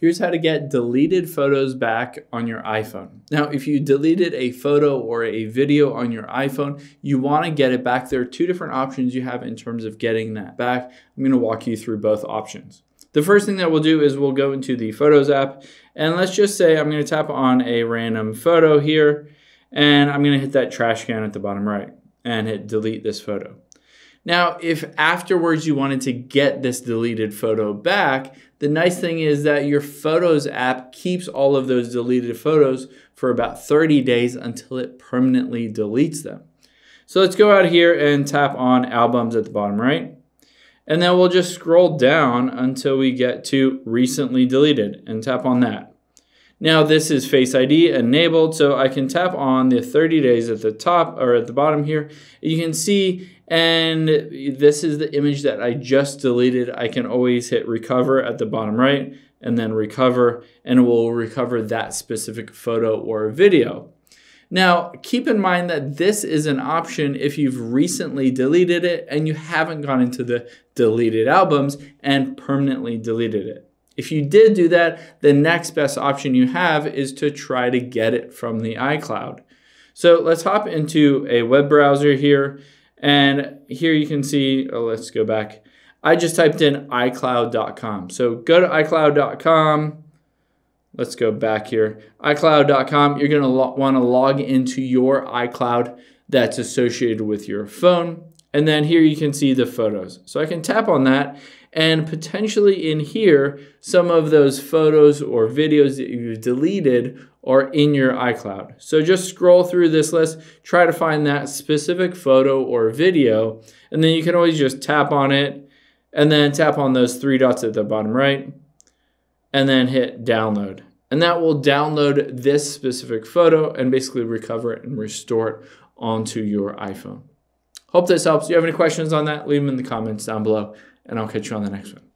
Here's how to get deleted photos back on your iPhone. Now, if you deleted a photo or a video on your iPhone, you want to get it back. There are two different options you have in terms of getting that back. I'm going to walk you through both options. The first thing that we'll do is we'll go into the Photos app, and let's just say I'm going to tap on a random photo here, and I'm going to hit that trash can at the bottom right and hit delete this photo. Now, if afterwards you wanted to get this deleted photo back, the nice thing is that your Photos app keeps all of those deleted photos for about 30 days until it permanently deletes them. So let's go out here and tap on Albums at the bottom right. And then we'll just scroll down until we get to Recently Deleted and tap on that. Now this is Face ID enabled, so I can tap on the 30 days at the top or at the bottom here. You can see, and this is the image that I just deleted. I can always hit recover at the bottom right and then recover, and it will recover that specific photo or video. Now, keep in mind that this is an option if you've recently deleted it and you haven't gone into the deleted albums and permanently deleted it. If you did do that, the next best option you have is to try to get it from the iCloud. So let's hop into a web browser here. And here you can see, oh, let's go back. I just typed in iCloud.com. So go to iCloud.com. Let's go back here. iCloud.com, you're gonna wanna log into your iCloud that's associated with your phone. And then here you can see the photos. So I can tap on that, and potentially in here, some of those photos or videos that you deleted are in your iCloud. So just scroll through this list, try to find that specific photo or video, and then you can always just tap on it, and then tap on those three dots at the bottom right, and then hit download. And that will download this specific photo and basically recover it and restore it onto your iPhone. Hope this helps. If you have any questions on that, leave them in the comments down below, and I'll catch you on the next one.